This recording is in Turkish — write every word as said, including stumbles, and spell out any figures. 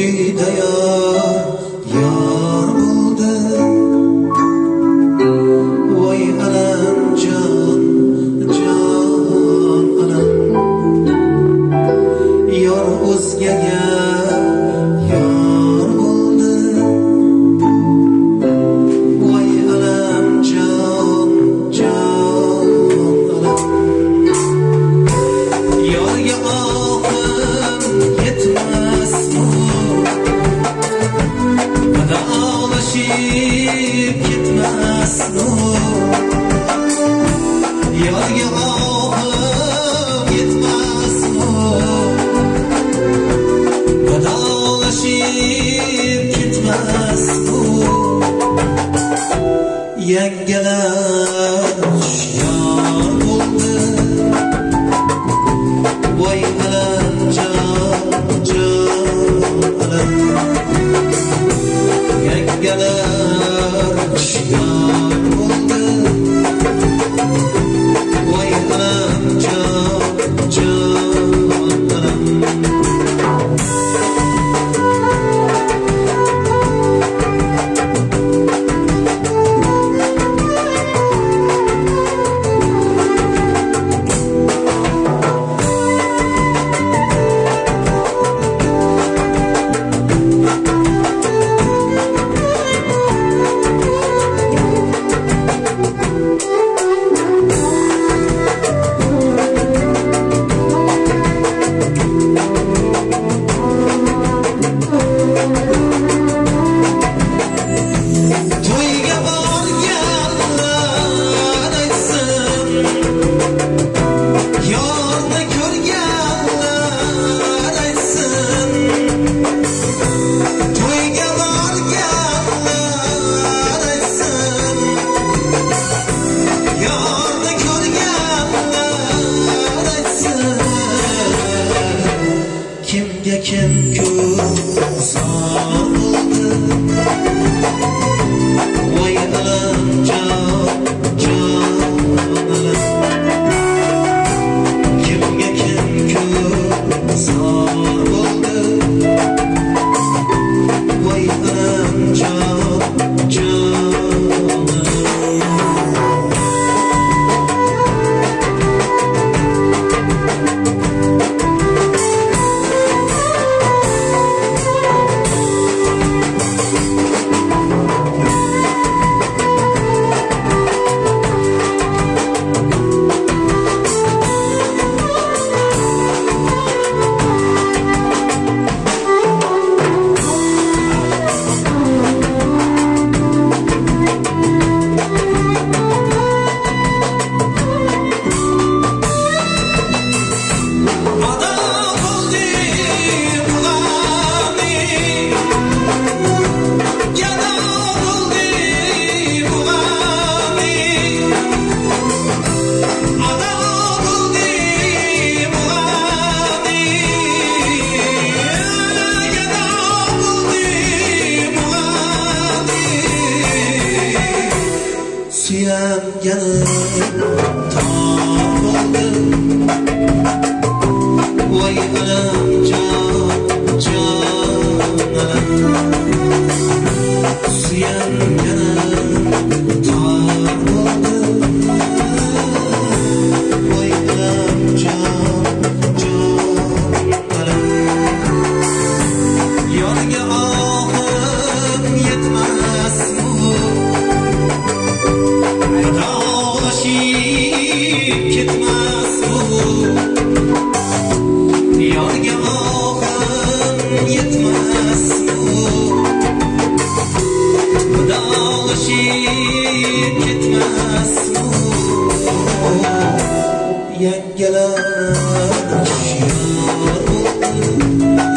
Mevlid'e yar, yar buldum. Vay anam can, can anam. Yar o'zgaga yar buldum. Vay anam can, can anam. Yarga olim yetmez. Ağlaşıp gitmez nur, yarga ağlayıp gitmez nur, ağlaşıp gitmez nur. Yengeler yar buldu, vay alem can, can alem. Yengeler yar buldu, vay anam can, can anam. Kim kız aldı, vay anam can, can anam. Kimge kim kız aldı, vay anam can, can anam. Yengeler tapıldı, vay anam can, can anam. Yengeler tapıldı, vay anam can, can anam. Yarga ahım yetmez bu, ağlaşıp gitmez bu, yarga ahım yetmez bu, ağlaşıp gitmez bu. Yengeler yar buldu,